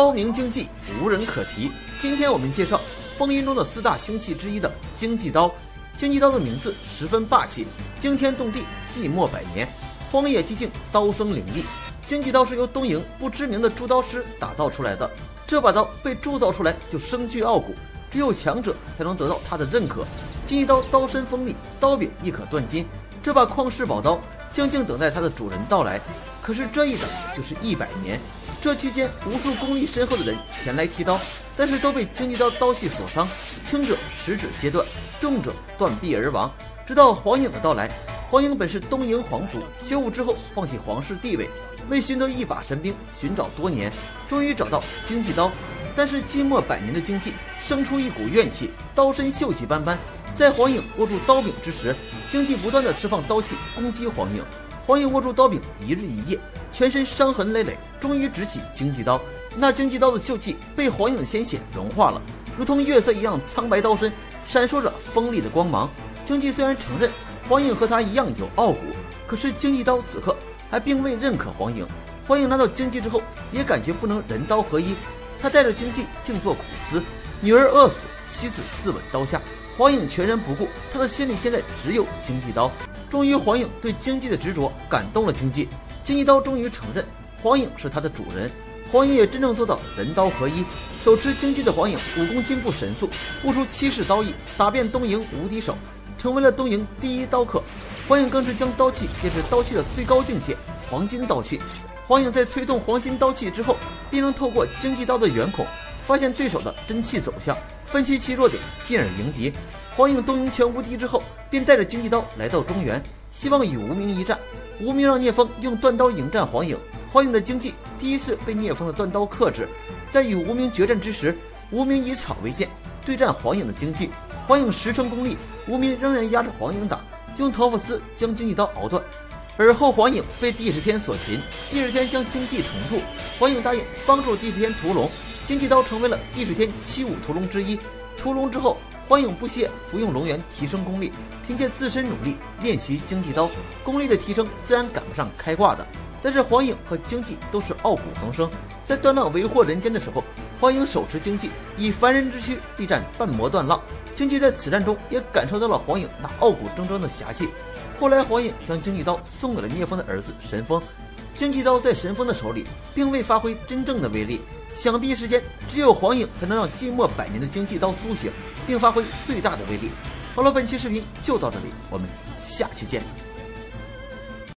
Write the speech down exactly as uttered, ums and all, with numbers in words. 高明经济无人可提。今天我们介绍风云中的四大凶器之一的经济刀。经济刀的名字十分霸气，惊天动地，寂寞百年，荒野寂静，刀声凌厉。经济刀是由东瀛不知名的铸刀师打造出来的，这把刀被铸造出来就声巨傲骨，只有强者才能得到它的认可。经济刀刀身锋利，刀柄亦可断金。这把旷世宝刀静静等待它的主人到来，可是这一等就是一百年。这期间，无数功力深厚的人前来提刀，但是都被经济刀刀系所伤，轻者十指皆断，重者断臂而亡。直到黄颖的到来，黄颖本是东瀛皇族，学武之后放弃皇室地位，为寻得一把神兵寻找多年，终于找到经济刀。但是寂寞百年的经济生出一股怨气，刀身锈迹斑斑。在黄颖握住刀柄之时，经济不断的释放刀气攻击黄颖。黄颖握住刀柄一日一夜，全身伤痕累累，终于执起经济刀。那经济刀的锈迹被黄颖的鲜血融化了，如同月色一样苍白，刀身闪烁着锋利的光芒。经济虽然承认黄颖和他一样有傲骨，可是经济刀此刻还并未认可黄颖。黄颖拿到经济之后，也感觉不能人刀合一，他带着经济静坐苦思，女儿饿死，妻子自刎刀下，黄颖全然不顾，他的心里现在只有经济刀。终于，黄颖对经济的执着感动了经济，经济刀终于承认黄颖是他的主人。黄颖也真正做到人刀合一，手持经济的黄颖武功进步神速，悟出七式刀艺，打遍东瀛无敌手，成为了东瀛第一刀客。黄颖更是将刀气变成刀气的最高境界——黄金刀气。黄颖在催动黄金刀气之后，便能透过经济刀的圆孔，发现对手的真气走向，分析其弱点，进而迎敌。黄颖东瀛拳无敌之后，便带着经济刀来到中原，希望与无名一战。无名让聂风用断刀迎战黄颖，黄颖的经济第一次被聂风的断刀克制。在与无名决战之时，无名以草为剑对战黄颖的经济，黄颖十成功力，无名仍然压着黄颖打，用头发丝将经济刀熬断。而后黄颖被帝释天所擒，帝释天将经济重铸，黄颖答应帮助帝释天屠龙，经济刀成为了帝释天七武屠龙之一。屠龙之后，黄颖不懈服用龙源提升功力，凭借自身努力练习经济刀，功力的提升虽然赶不上开挂的，但是黄颖和经济都是傲骨横生，在断浪为祸人间的时候，黄颖手持经济以凡人之躯力战半魔断浪。经济在此战中也感受到了黄颖那傲骨铮铮的侠气。后来，黄颖将经济刀送给了聂风的儿子神风。经济刀在神风的手里并未发挥真正的威力，想必时间只有黄颖才能让寂寞百年的经济刀苏醒，并发挥最大的威力。好了，本期视频就到这里，我们下期见。